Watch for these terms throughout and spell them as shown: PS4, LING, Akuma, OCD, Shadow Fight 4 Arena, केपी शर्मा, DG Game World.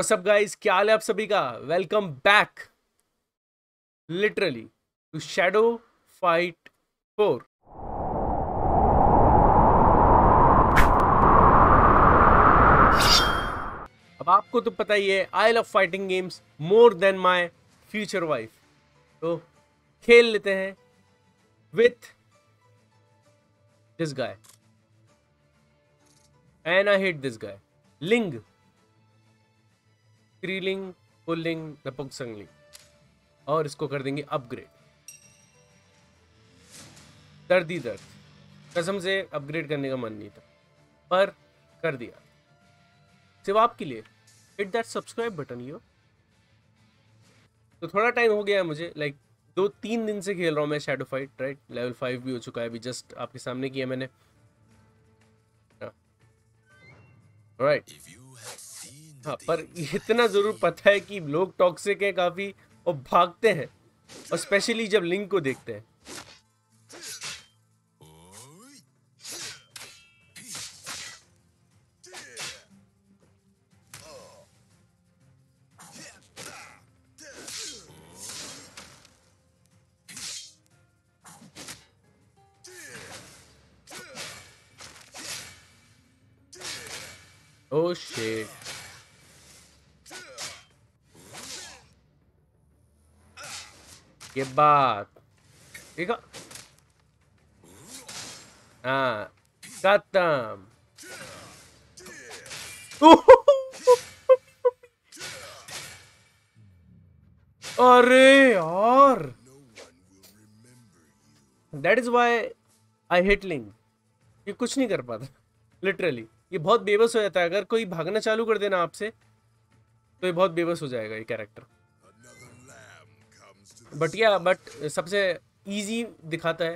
What's up guys, क्या हाल है आप सभी का। Welcome back literally to shadow fight 4। अब आपको तो पता ही है I love fighting games more than my future wife, तो खेल लेते हैं with this guy and I hate this guy Ling, त्रिलिंग, पुल्लिंग, दपंगसंगलिंग, और इसको कर देंगे अपग्रेड। दर्दी दर्द, कसम से अपग्रेड करने का मन नहीं था पर कर दिया सिर्फ आपके लिए। Hit that subscribe button yo. तो थोड़ा टाइम हो गया है मुझे, लाइक 2-3 दिन से खेल रहा हूँ मैं शैडो फाइट, राइट। लेवल 5 भी हो चुका है अभी, जस्ट आपके सामने किया मैंने, राइट। हाँ, पर इतना ज़रूर पता है कि लोग टॉक्सिक हैं काफ़ी और भागते हैं, और स्पेशली जब लिंग को देखते हैं। ओह शिट, ये बात देखो। हाँ, खत्म। अरे यार, that is why I hate Ling. ये कुछ नहीं कर पाता लिटरली, ये बहुत बेबस हो जाता है। अगर कोई भागना चालू कर देना आपसे तो ये बहुत बेबस हो जाएगा ये कैरेक्टर। बट या बट सबसे इजी दिखाता है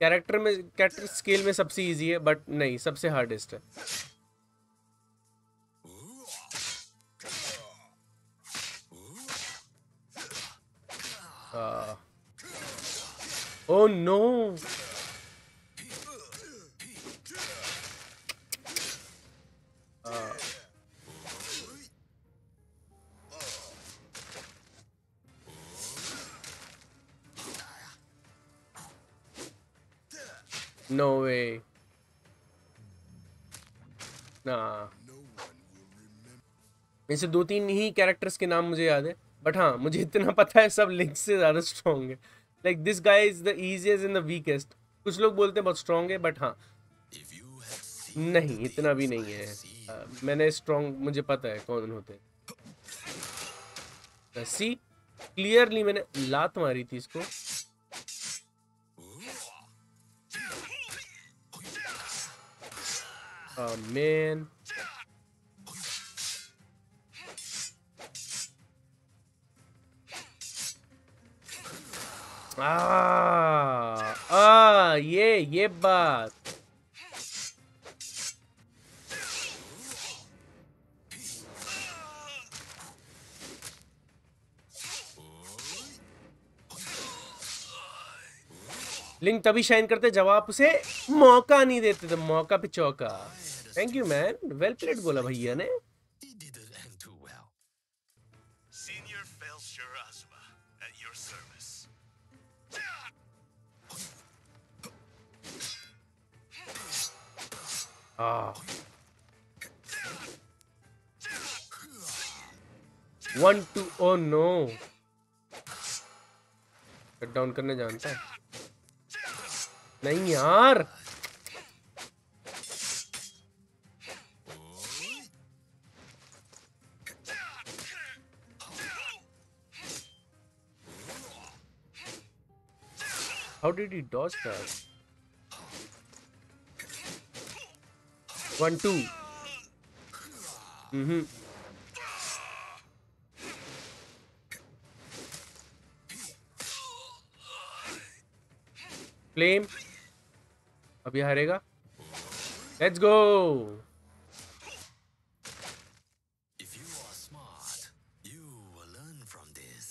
कैरेक्टर में, कैरेक्टर स्केल में सबसे इजी है, बट नहीं, सबसे हार्डेस्ट है। Oh no, no way, nah। इनसे 2-3 ही कैरेक्टर्स के नाम मुझे याद है, बट हाँ मुझे इतना पता है सब लिंक से ज़्यादा स्ट्रॉन्ग है। Like this guy is the easiest and the weakest. कुछ लोग बोलते हैं बहुत स्ट्रॉन्ग है, बट हाँ नहीं, इतना भी नहीं है। मैंने स्ट्रॉन्ग, मुझे पता है कौन होते हैं। सी क्लियरली मैंने लात मारी थी इसको। Oh man, ये बात। लिंग तभी शाइन करते जब आप उसे मौका नहीं देते थे। मौका पे चौका। Thank you man, well played बोला भैया ने। One two, oh no, cut down करने जानता है। नहीं यार, how did he dodge that? 1-2 flame, abhi harega, let's go। if you are smart you will learn from this।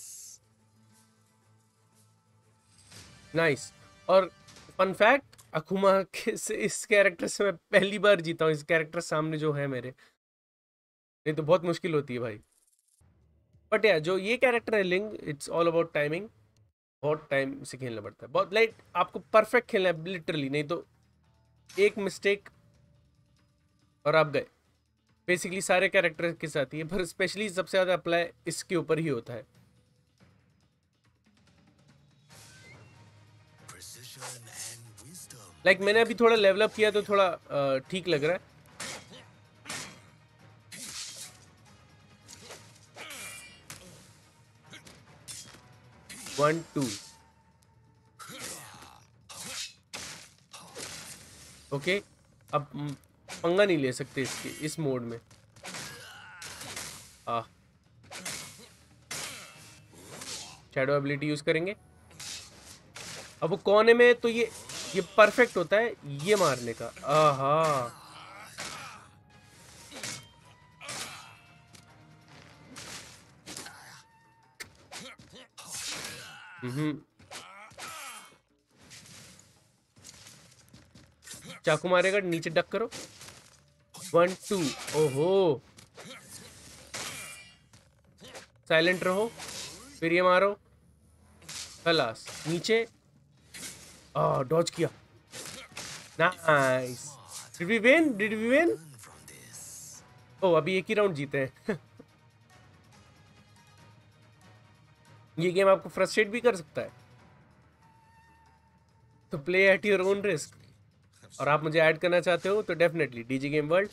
Nice. और fun fact, Akuma के इस कैरेक्टर से मैं पहली बार जीता हूँ। इस कैरेक्टर सामने जो है मेरे, नहीं तो बहुत मुश्किल होती है भाई। बट यार जो ये कैरेक्टर है Ling, it's all about timing, बहुत टाइम से खेलना पड़ता है, बहुत लाइक आपको परफेक्ट खेलना है लिटरली, नहीं तो एक मिस्टेक और आप गए। बेसिकली सारे कैरेक्टर के साथ ये, पर स्पेशली सबसे ज़्यादा अप्लाई इसके ऊपर ही होता है। लाइक मैंने अभी थोड़ा लेवलअप किया तो थोड़ा ठीक लग रहा है। वन टू ओके, अब पंगा नहीं ले सकते इसके इस मोड में। शैडो एबिलिटी यूज करेंगे। अब वो कोने में तो ये परफेक्ट होता है ये मारने का। आहा चाकू मारेगा, नीचे डक करो। वन टू, ओहो साइलेंट रहो, फिर ये मारो, खलास नीचे। डॉज किया, nice. Did we win? Oh अभी एक ही राउंड जीते हैं। ये गेम आपको फ्रस्ट्रेट भी कर सकता है, तो play at your own risk. और आप मुझे ऐड करना चाहते हो तो definitely DG game world,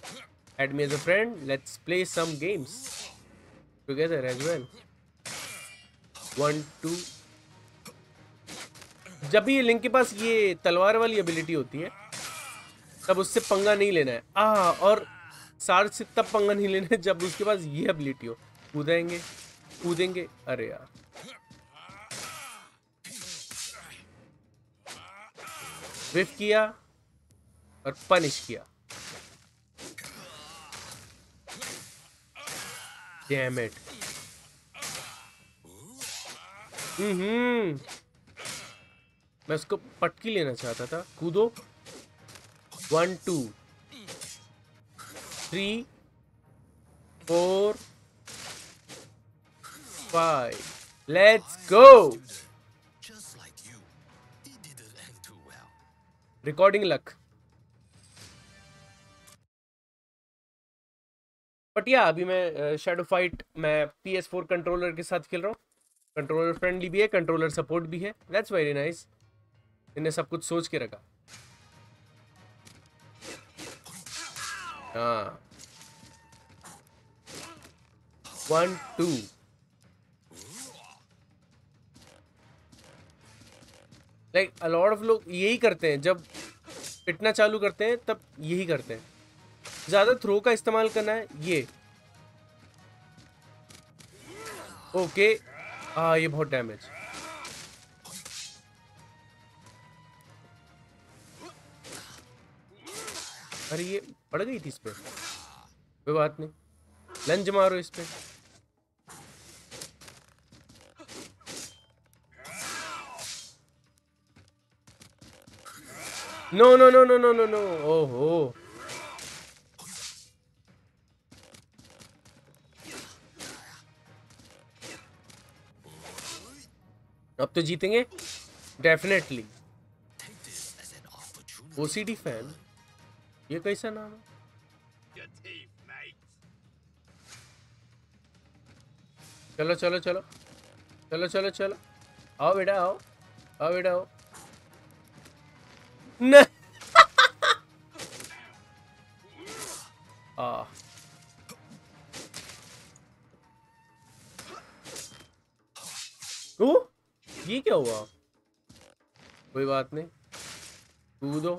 add me as a friend, let's play some games together as well. One two, जब भी लिंक के पास ये तलवार वाली एबिलिटी होती है तब उससे पंगा नहीं लेना है। और सार्ज से तब पंगा नहीं लेना है जब उसके पास ये एबिलिटी हो। कूदेंगे। अरे यार विफ किया और पनिश किया। Damn it. मैं उसको पटकी लेना चाहता था। कूदो। 1 2 3 4 5 let's go. Recording luck. But या अभी मैं शैडो फाइट मैं PS4 कंट्रोलर के साथ खेल रहा हूँ। कंट्रोलर फ्रेंडली भी है, कंट्रोलर सपोर्ट भी है। That's very nice. इन्हें सब कुछ सोच के रखा। हाँ 1 2 लाइक अलॉट ऑफ लोग यही करते हैं, जब पिटना चालू करते हैं तब यही करते हैं। ज्यादा थ्रो का इस्तेमाल करना है ये। ओके ये बहुत डैमेज। अरे ये पड़ गई थी इस पे, कोई बात नहीं। लंज मारो इस पे। नो। ओहो अब तो जीतेंगे डेफिनेटली। OCD फैन, ये कैसा नाम है? चलो आओ बेटा आओ। नहीं ये क्या हुआ? कोई बात नहीं, कूदो।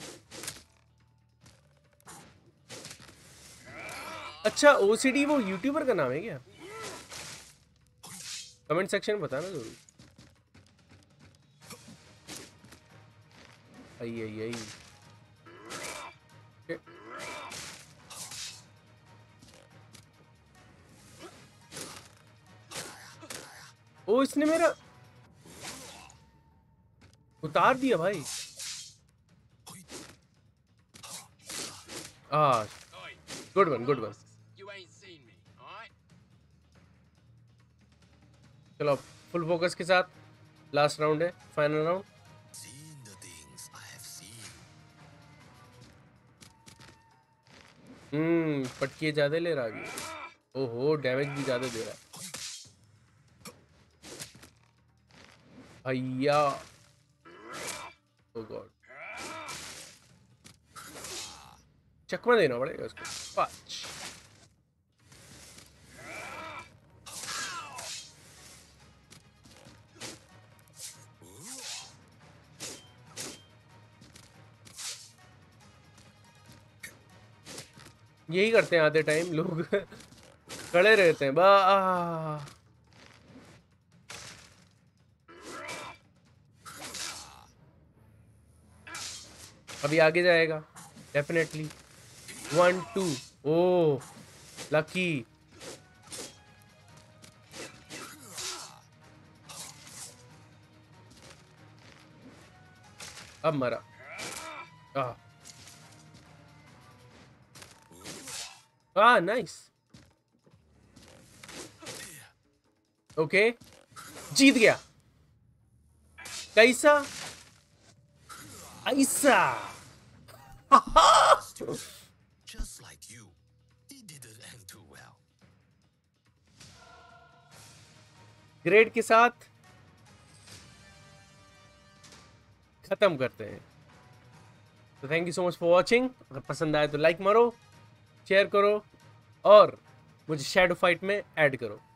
अच्छा OCD वो यूट्यूबर का नाम है क्या? कमेंट सेक्शन में बताना जरूर। आई ओ इसने मेरा उतार दिया भाई। Good one. चलो फुल फोकस के साथ लास्ट राउंड है, फाइनल राउंड। पटकिए ज्यादा ले रहा है, ओहो डैमेज भी ज्यादा दे रहा है भैया। ओ गॉड, चकमा देना पड़ेगा उसको। पाँच यही करते हैं आधे टाइम लोग खड़े रहते हैं। अभी आगे जाएगा डेफिनेटली। 1 2 ओ लकी। अब मरा। नाइस, ओके जीत गया। कैसा ऐसा just like you he didn't end too well grade के साथ खत्म करते हैं। तो thank you so much for watching. अगर पसंद आए तो लाइक मारो, शेयर करो और मुझे शैडो फाइट में ऐड करो।